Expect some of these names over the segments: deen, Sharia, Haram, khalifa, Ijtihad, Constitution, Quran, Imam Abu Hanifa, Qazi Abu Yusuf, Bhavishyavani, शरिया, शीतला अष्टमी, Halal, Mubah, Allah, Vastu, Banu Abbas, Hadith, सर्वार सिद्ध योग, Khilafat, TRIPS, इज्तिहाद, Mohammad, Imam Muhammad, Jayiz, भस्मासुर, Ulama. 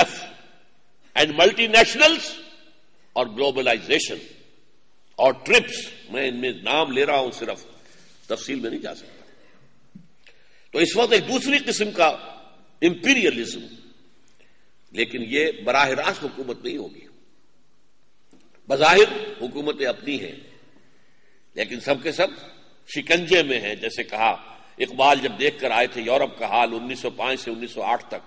F, and multinationals और globalisation और TRIPS, मैं इनमें नाम ले रहा हूं, सिर्फ तफसील में नहीं जा सकता। तो इस वक्त एक दूसरी किस्म का इंपीरियलिज्म, लेकिन यह बराह रास्त हुकूमत नहीं होगी। बज़ाहिर हुकूमतें अपनी हैं लेकिन सबके सब शिकंजे में हैं। जैसे कहा इकबाल जब देखकर आए थे यूरोप का हाल 1905 से 1908 तक,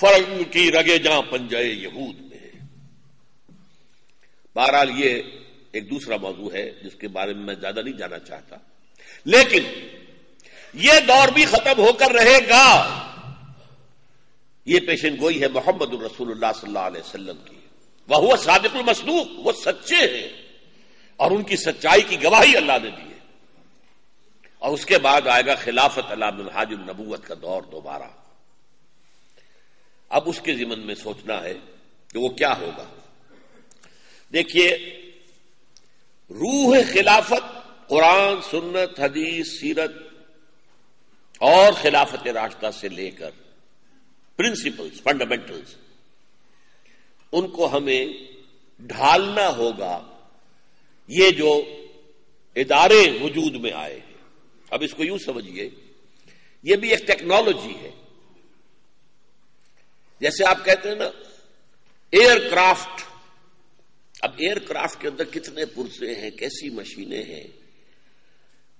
फर्म की रगे जहां पंजाए यहूद में। बहरहाल ये एक दूसरा मौजू है जिसके बारे में मैं ज्यादा नहीं जाना चाहता, लेकिन यह दौर भी खत्म होकर रहेगा। यह पेशन गोई है मोहम्मद रसूलुल्लाह सल्लल्लाहु अलैहि वसल्लम की। वह हुआ सादिकुल मसदूक, वो सच्चे हैं और उनकी सच्चाई की गवाही अल्लाह ने दी है। और उसके बाद आएगा खिलाफत अला मिनहाज नबूवत का दौर दोबारा। अब उसके जिमन में सोचना है कि वो क्या होगा। देखिए, रूह खिलाफत कुरान सुन्नत हदीस सीरत और खिलाफत रास्ता से लेकर प्रिंसिपल्स फंडामेंटल्स, उनको हमें ढालना होगा। ये जो इदारे वजूद में आए हैं, अब इसको यूं समझिए ये भी एक टेक्नोलॉजी है। जैसे आप कहते हैं ना एयरक्राफ्ट, अब एयरक्राफ्ट के अंदर कितने पुर्जे हैं, कैसी मशीनें हैं।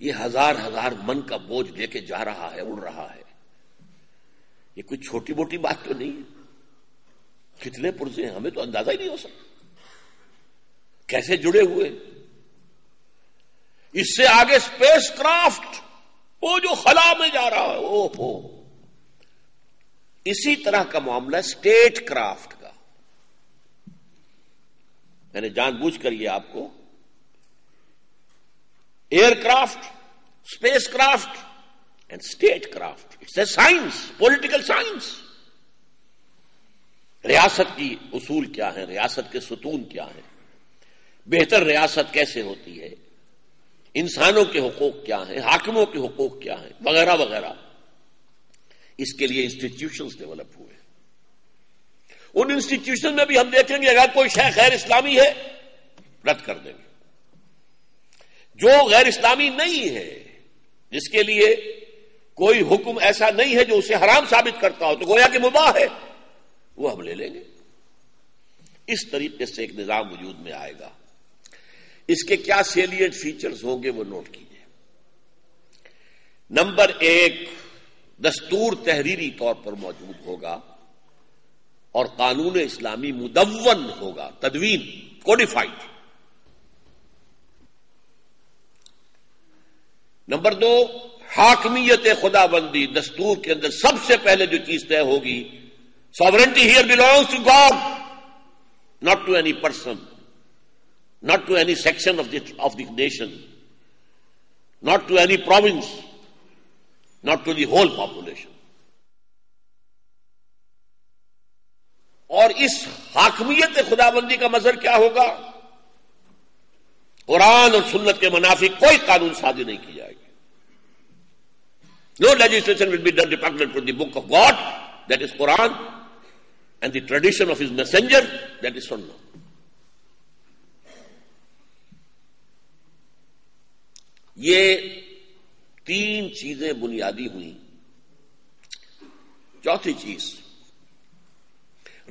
ये हजार हजार मन का बोझ लेके जा रहा है, उड़ रहा है। ये कोई छोटी मोटी बात तो नहीं है। कितने पुर्जे हैं हमें तो अंदाजा ही नहीं हो सकता, कैसे जुड़े हुए। इससे आगे स्पेसक्राफ्ट, वो जो खला में जा रहा है, ओहो। इसी तरह का मामला स्टेट क्राफ्ट का। मैंने जानबूझकर ये आपको aircraft, spacecraft and statecraft, it's a science, political science. रियासत की उसूल क्या है, रियासत के सुतून क्या है, बेहतर रियासत कैसे होती है, इंसानों के हुकूक क्या हैं, हाकिमों के हुकूक क्या हैं, वगैरह वगैरह। इसके लिए इंस्टीट्यूशंस डेवलप हुए। उन इंस्टीट्यूशन में भी हम देखेंगे अगर कोई शय गैर इस्लामी है रद्द कर देंगे, जो गैर इस्लामी नहीं है, जिसके लिए कोई हुक्म ऐसा नहीं है जो उसे हराम साबित करता हो, तो गोया कि मुबाह है, वो हम ले लेंगे। इस तरीके से एक निजाम वजूद में आएगा। इसके क्या सेलिएंट फीचर्स होंगे वो नोट कीजिए। नंबर 1, दस्तूर तहरीरी तौर पर मौजूद होगा और कानून इस्लामी मुदव्वन होगा, तदवीन, कोडिफाइड। नंबर 2, हाकमियत खुदाबंदी। दस्तूर के अंदर सबसे पहले जो चीज तय होगी, sovereignty here belongs to God, not to any person, not to any section of the nation, not to any province, not to the whole population. और इस हाकमियत खुदाबंदी का मजर क्या होगा? कुरान और सुन्नत के मुनाफी कोई कानून साजी नहीं की जाएगी। No legislation will be done repugnant to the book of God, that is Quran, and the tradition of his messenger, that is Sunnah. ये 3 चीजें बुनियादी हुई। चौथी चीज,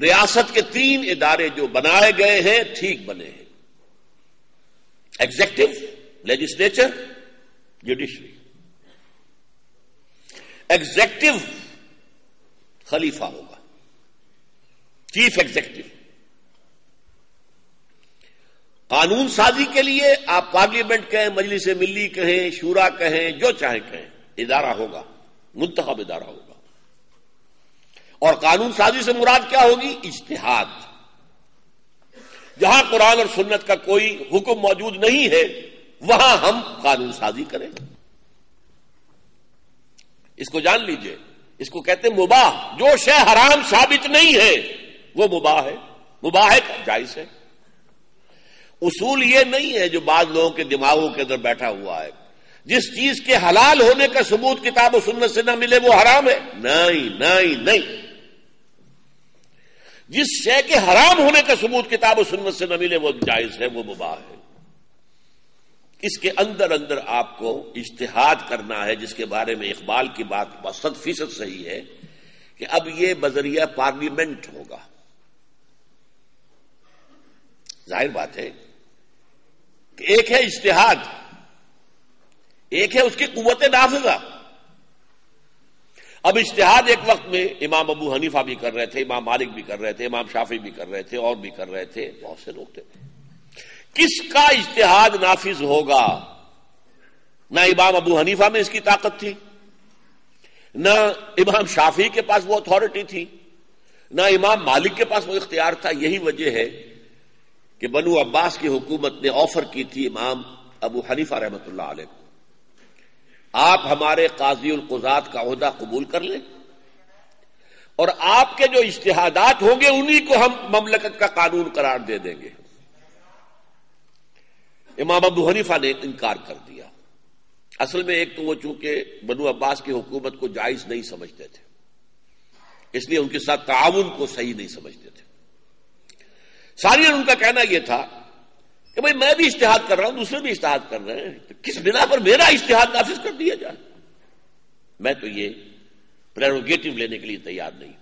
रियासत के 3 इदारे जो बनाए गए हैं ठीक बने हैं, एग्जेक्टिव, लेजिस्लेचर, जुडिशरी। एग्जेक्टिव खलीफा होगा, चीफ एग्जेक्टिव। कानून साजी के लिए आप पार्लियामेंट कहें, मजलिस मिली कहें, शूरा कहें, जो चाहे कहें, इदारा होगा, मुंतखब इदारा होगा। और कानून साजी से मुराद क्या होगी? इज्तिहाद। जहां कुरान और सुन्नत का कोई हुक्म मौजूद नहीं है वहां हम कानून साजी करें। इसको जान लीजिए, इसको कहते हैं मुबाह। जो शय हराम साबित नहीं है वो मुबाह है, मुबाह है, जायज है। उसूल ये नहीं है जो बाद लोगों के दिमागों के अंदर बैठा हुआ है, जिस चीज के हलाल होने का सबूत किताब और सुन्नत से ना मिले वो हराम है। नहीं नहीं नहीं, जिस शय के हराम होने का सबूत किताब और सुन्नत से न मिले वो जायज है, वो मुबाह है। इसके अंदर अंदर आपको इज्तिहाद करना है, जिसके बारे में इकबाल की बात 100% सही है कि अब ये बजरिया पार्लियामेंट होगा। जाहिर बात है कि एक है इज्तिहाद, एक है उसकी कुव्वत नाफिज़ा। अब इज्तिहाद एक वक्त में इमाम अबू हनीफा भी कर रहे थे, इमाम मालिक भी कर रहे थे, इमाम शाफी भी कर रहे थे, और भी कर रहे थे, बहुत से लोग थे। किसका इज्तिहाद नाफिज होगा? ना इमाम अबू हनीफा में इसकी ताकत थी, ना इमाम शाफी के पास वो अथॉरिटी थी, ना इमाम मालिक के पास वो इख्तियार था। यही वजह है कि बनू अब्बास की हुकूमत ने ऑफर की थी इमाम अबू हनीफा रहमतुल्लाह अलैह को, आप हमारे काजी अल-कुदात का ओहदा कबूल कर लें और आपके जो इज्तिहादात होंगे उन्हीं को हम ममलकत का कानून करार दे देंगे। इमाम अबू हनीफा ने इनकार कर दिया। असल में एक तो वो चूंकि बनू अब्बास की हुकूमत को जायज नहीं समझते थे, इसलिए उनके साथ ताउन को सही नहीं समझते थे। सानिया उनका कहना यह था कि भाई मैं भी इज्तिहाद कर रहा हूं, दूसरे भी इज्तिहाद कर रहे हैं, तो किस बिना पर मेरा इज्तिहाद नाफिज कर दिया जाए? मैं तो ये प्रेरोगेटिव लेने के लिए तैयार नहीं।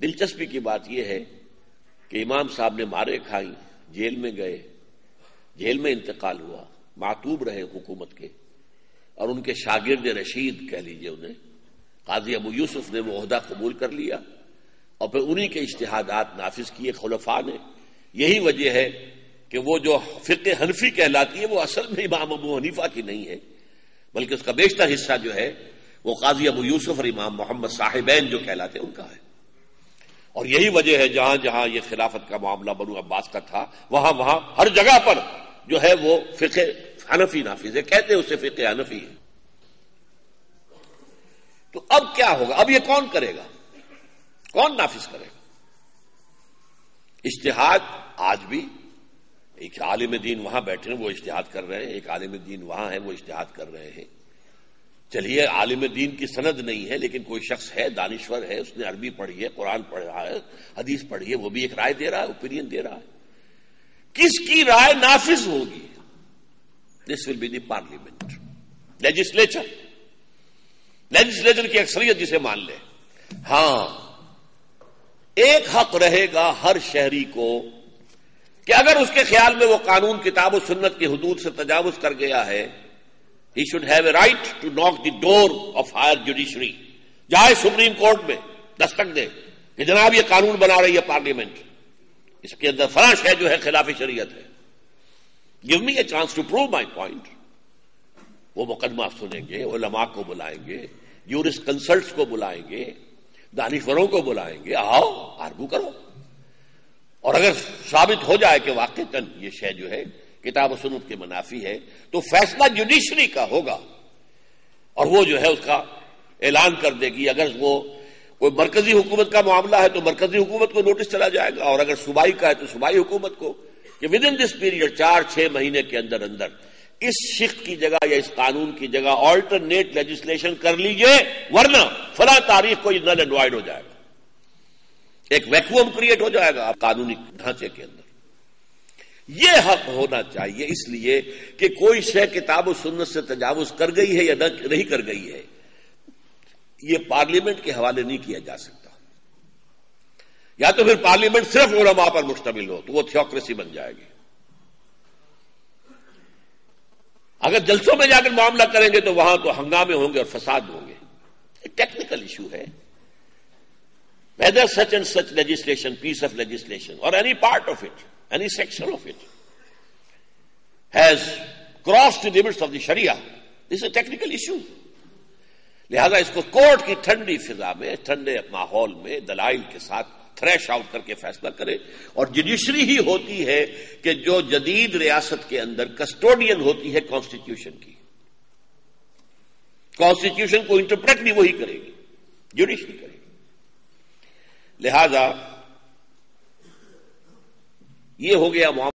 दिलचस्पी की बात यह है कि इमाम साहब ने मारे खाई, जेल में गए, जेल में इंतकाल हुआ, मातूब रहे हुकूमत के, और उनके शागिर्द रशीद कह लीजिए उन्हें, काजी अबू यूसुफ ने वो ओहदा कबूल कर लिया और फिर उन्हीं के इज्तिहादात नाफिज किए खुलफा ने। यही वजह है कि वो जो फिक्र हनफी कहलाती है वो असल में इमाम अबू हनीफा की नहीं है, बल्कि उसका बेशतर हिस्सा जो है वो काजी अबू यूसुफ और इमाम मोहम्मद साहिबैन जो कहलाते उनका है। और यही वजह है जहां जहां यह खिलाफत का मामला बनू अब्बास का था वहां वहां हर जगह पर जो है वो फिक्ह हनफी नाफिज है, कहते हैं उसे फिक्ह हनफी है। तो अब क्या होगा? अब ये कौन करेगा, कौन नाफिज करेगा? इज्तिहाद आज भी एक आलिम दीन वहां बैठे हैं वो इज्तिहाद कर रहे हैं, एक आलिम दीन वहां है वो इज्तिहाद कर रहे हैं। चलिए आलिम दीन की सनद नहीं है, लेकिन कोई शख्स है, दानिश्वर है, उसने अरबी पढ़ी है, कुरान पढ़ रहा है, हदीस पढ़ी है, वो भी एक राय दे रहा है, ओपिनियन दे रहा है। किसकी राय नाफिज होगी? This will be the parliament, legislature. Legislature की अक्सरियत जिसे मान ले। हां, एक हक रहेगा हर शहरी को कि अगर उसके ख्याल में वो कानून किताब और सुन्नत की हुदूद से तजावुज कर गया है, he should have a right to knock the door of higher judiciary, जाए सुप्रीम कोर्ट में दस्तक दे कि जनाब ये कानून बना रही है पार्लियामेंट, इसके अंदर फराश है जो है खिलाफ शरीयत है, give me a chance to prove my point. वो मुकदमा सुनेंगे, उलमा को बुलाएंगे, ज्यूरिस्ट कंसल्ट्स को बुलाएंगे, दानिश्वरों को बुलाएंगे, आओ आर्गू करो, और अगर साबित हो जाए कि वाकईतन ये शय जो है किताब और सुन्नत के मुनाफी है तो फैसला जुडिशरी का होगा और वो जो है उसका ऐलान कर देगी। अगर वो कोई मरकजी हुकूमत का मामला है तो मरकजी हुकूमत को नोटिस चला जाएगा, और अगर सूबाई का है तो सूबाई हुकूमत को, कि विद इन दिस पीरियड 4-6 महीने के अंदर अंदर इस शिफ्ट की जगह या इस कानून की जगह ऑल्टरनेट लेजिस्लेशन कर लीजिए, वरना फला तारीख को नल एंड वॉइड हो जाएगा, एक वैक्यूम क्रिएट हो जाएगा कानूनी ढांचे के अंदर। यह हक होना चाहिए, इसलिए कि कोई शय किताब और सुन्नत से तजावुज कर गई है या नहीं कर गई है ये पार्लियामेंट के हवाले नहीं किया जा सकता, या तो फिर पार्लियामेंट सिर्फ उलमा पर मुश्तमिल हो तो वो थियोक्रेसी बन जाएगी। अगर जल्सों में जाकर मामला करेंगे तो वहां तो हंगामे होंगे और फसाद होंगे। टेक्निकल इशू है, whether such and such legislation, piece of legislation और any part of it, any section of it has crossed the limits of the शरिया, this is a technical issue. लिहाजा इसको कोर्ट की ठंडी फिजा में, ठंडे माहौल में, दलाइल के साथ थ्रेश आउट करके फैसला करे। और जुडिशरी ही होती है कि जो जदीद रियासत के अंदर कस्टोडियन होती है कॉन्स्टिट्यूशन की, कॉन्स्टिट्यूशन को इंटरप्रेट भी वही करेगी, जुडिशरी करेगी। लिहाजा ये हो गया